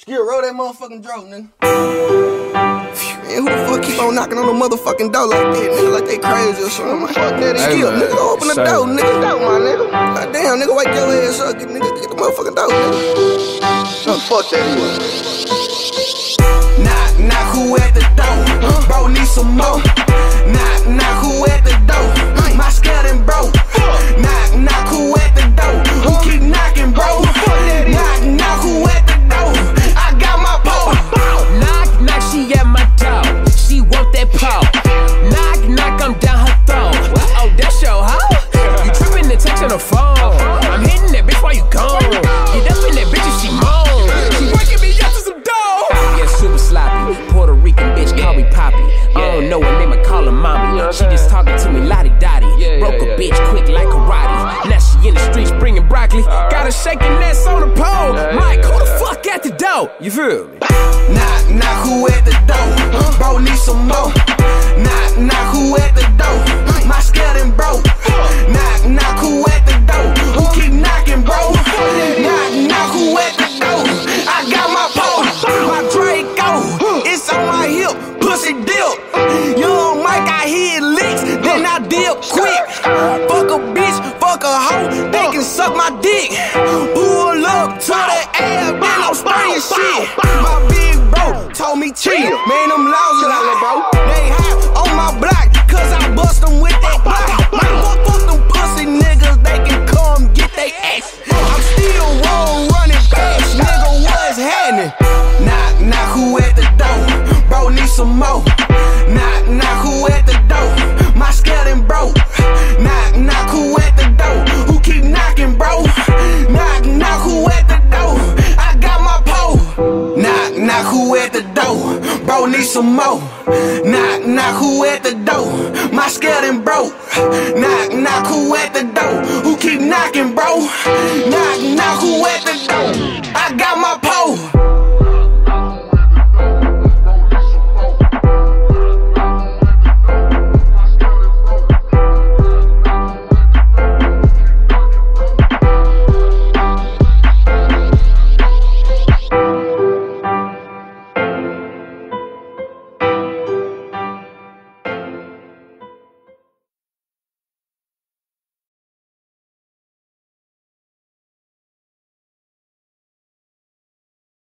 Skid Row that motherfucking drove, nigga. Man, who the fuck keep on knocking on the motherfucking door like that, nigga? Like they crazy or something. Like, fuck that, hey, Skid, nigga. Go open the door, nigga. Door, my nigga. God damn, nigga, wake your ass up, nigga. Get the motherfucking door, nigga. What the fuck that is? Knock, who at the door? Huh? Bro, need some more. Knock, who at the door? Huh? My skeleton broke. Knock, who at the door? Who keep knocking, bro? Knock, who at the door? I got my pole. Knock, she at my door. She want that pole. Knock, I'm down her throat. Oh, that's your hoe? You tripping the text on the phone. I'm hitting that bitch while you gone. Get up in that bitch and she moan. She breaking me up to some dough. Yeah, super sloppy. Puerto Rican bitch, call me Poppy. I don't know her name, I call her Mommy. She just talking to me lottie-dottie. Broke a bitch quick like karate. Now she in the streets bringing broccoli. Got her shaking ass on the pole. Mike, who the fuck at the door? You feel me? Knock, who at the door? Bro, need some more. Knock, who at the door? My skeleton broke. Knock, who at the door? Who keep knocking, bro? Knock, who at the door? I got my pole. My Draco, it's on my hip. Pussy dip. Young Mike, I hit licks, then I dip quick. Fuck a bitch, fuck a hoe, they can suck my dick. Pull up to the ass, then I'm spraying shit. My big bro told me chill, man, them lousy out, bro. They hot on my block, cause I bust them with that block. Like, fuck them pussy niggas, they can come get they ass. I'm still wrong running fast, nigga, what's happening? Knock, who at the door? Bro, need some more. Knock, who at the door? My skeleton broke. Knock, who at the door? Who keep knocking, bro? Knock, who at the door? I got my pole. Knock, who at the door? Bro, need some more. Knock, who at the door? My skeleton broke. Knock, who at the door? Who keep knocking, bro? Knock.